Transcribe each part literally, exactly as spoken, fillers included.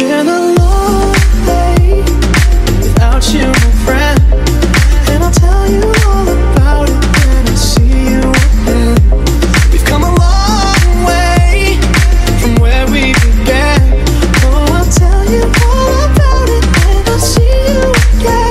been a long day without you, my friend, and I'll tell you all about it when I see you again. We've come a long way from where we began. Oh, I'll tell you all about it when I see you again.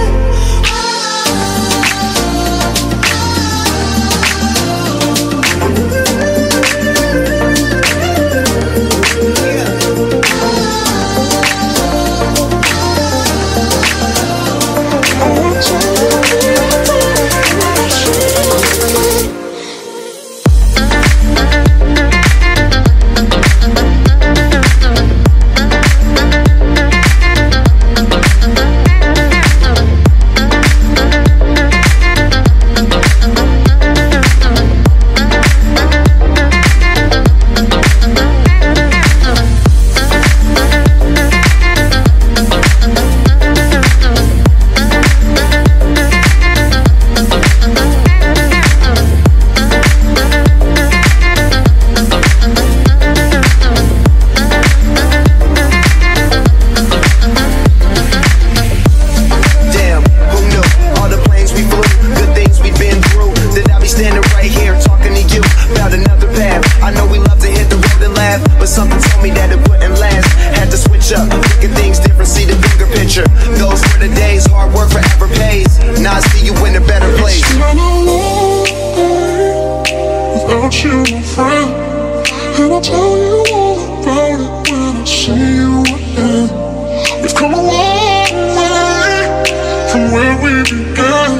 Where we began,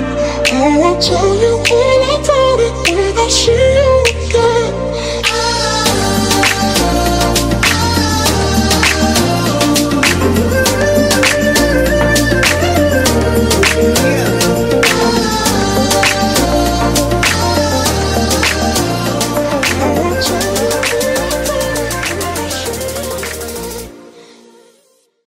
I will tell you all about it when I see you.